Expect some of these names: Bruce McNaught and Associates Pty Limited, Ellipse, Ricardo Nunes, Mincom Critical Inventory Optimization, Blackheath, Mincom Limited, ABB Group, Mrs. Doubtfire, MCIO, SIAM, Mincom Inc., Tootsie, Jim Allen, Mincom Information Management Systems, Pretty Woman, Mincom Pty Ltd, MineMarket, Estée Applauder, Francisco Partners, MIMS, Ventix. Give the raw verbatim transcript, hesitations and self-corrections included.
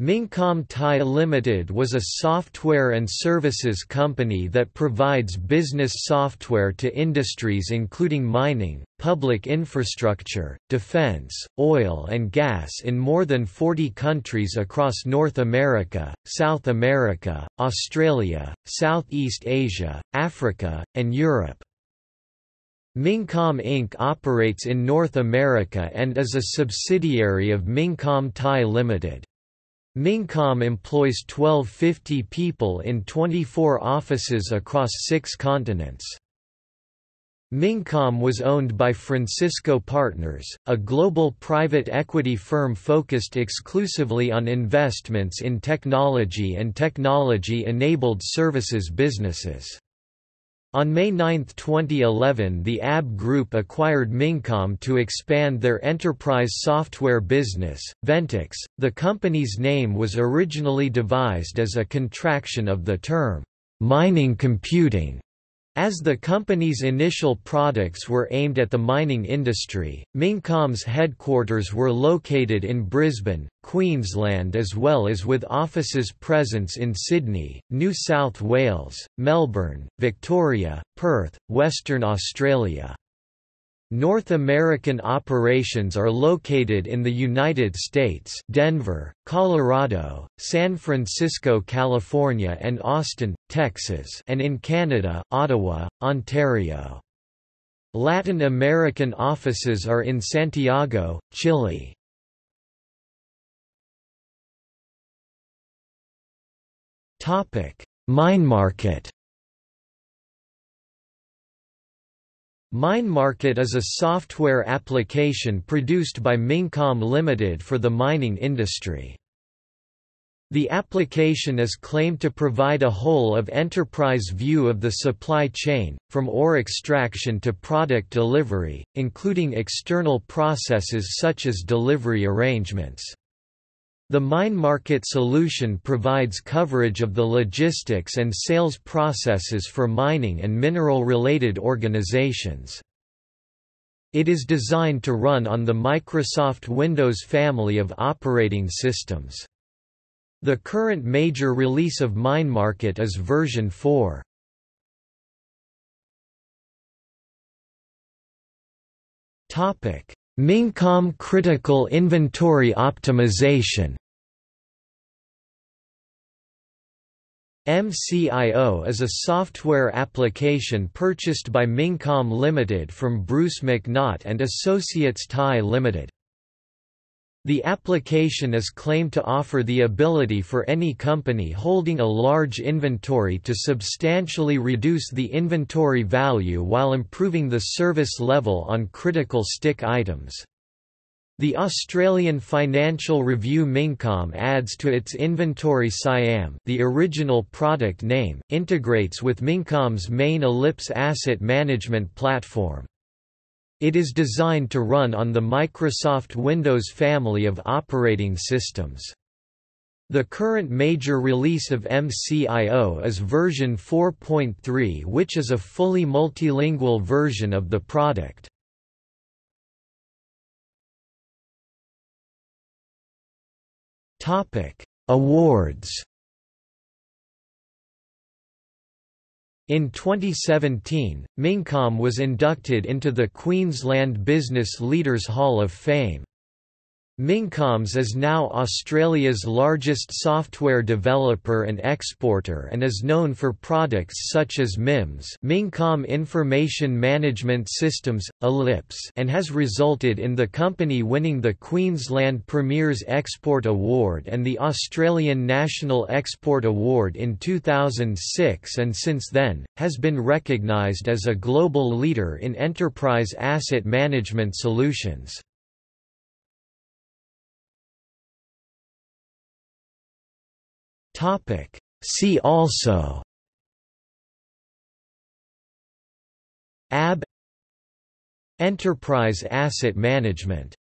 Mincom Pty Limited was a software and services company that provides business software to industries including mining, public infrastructure, defense, oil and gas in more than forty countries across North America, South America, Australia, Southeast Asia, Africa, and Europe. Mincom Incorporated operates in North America and is a subsidiary of Mincom Pty Limited. Mincom employs twelve fifty people in twenty-four offices across six continents. Mincom was owned by Francisco Partners, a global private equity firm focused exclusively on investments in technology and technology-enabled services businesses. On May ninth twenty eleven, the A B B Group acquired Mincom to expand their enterprise software business, Ventix. The company's name was originally devised as a contraction of the term, mining computing. As the company's initial products were aimed at the mining industry, Mincom's headquarters were located in Brisbane, Queensland, as well as with offices presence in Sydney, New South Wales, Melbourne, Victoria, Perth, Western Australia. North American operations are located in the United States, Denver, Colorado, San Francisco, California and Austin, Texas, and in Canada, Ottawa, Ontario. Latin American offices are in Santiago, Chile. Topic: MineMarket. MineMarket is a software application produced by Mincom Limited for the mining industry. The application is claimed to provide a whole-of-enterprise view of the supply chain, from ore extraction to product delivery, including external processes such as delivery arrangements. The MineMarket solution provides coverage of the logistics and sales processes for mining and mineral-related organizations. It is designed to run on the Microsoft Windows family of operating systems. The current major release of MineMarket is version four. Mincom Critical Inventory Optimization. M C I O is a software application purchased by Mincom Limited from Bruce McNaught and Associates Pty Limited. The application is claimed to offer the ability for any company holding a large inventory to substantially reduce the inventory value while improving the service level on critical stick items. The Australian Financial Review Mincom adds to its inventory SIAM, the original product name, integrates with Mincom's main Ellipse asset management platform. It is designed to run on the Microsoft Windows family of operating systems. The current major release of M C I O is version four point three, which is a fully multilingual version of the product. Awards. In twenty seventeen, Mincom was inducted into the Queensland Business Leaders Hall of Fame. Mincom's is now Australia's largest software developer and exporter and is known for products such as M I M S, Mincom Information Management Systems, Ellipse, and has resulted in the company winning the Queensland Premier's Export Award and the Australian National Export Award in two thousand six, and since then, has been recognised as a global leader in enterprise asset management solutions. See also: A B B, Enterprise Asset Management.